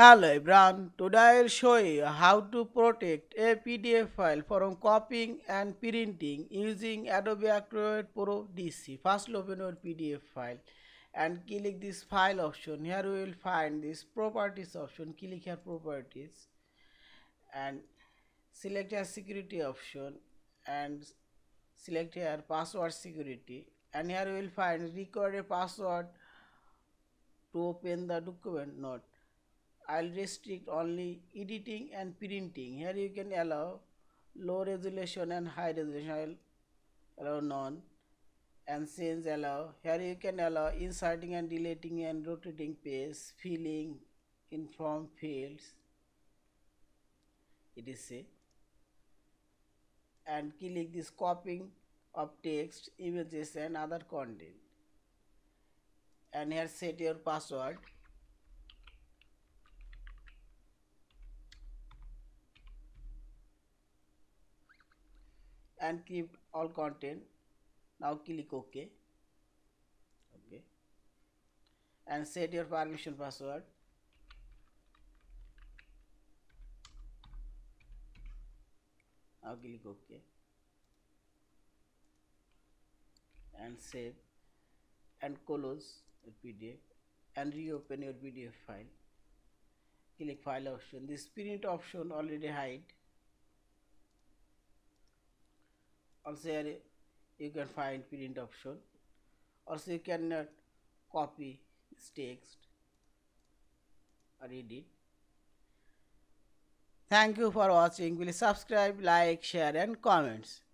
Hello everyone, today I will show you how to protect a PDF file from copying and printing using Adobe Acrobat Pro DC. First open your PDF file and click this file option. Here you will find this properties option. Click here properties and select a security option and select here password security, and here you will find record a password to open the document. Note, I'll restrict only editing and printing. Here you can allow low resolution and high resolution. I'll allow none and change allow. Here you can allow inserting and deleting and rotating page, filling in form fields, etc. And click this copying of text, images and other content. And here set your password. And keep all content. Now click OK and set your permission password. Now click OK and save and close your PDF and reopen your PDF file. Click file option. This print option already hide. Also here you can find print option. Also you cannot copy this text or edit. Thank you for watching. Please subscribe, like, share and comments.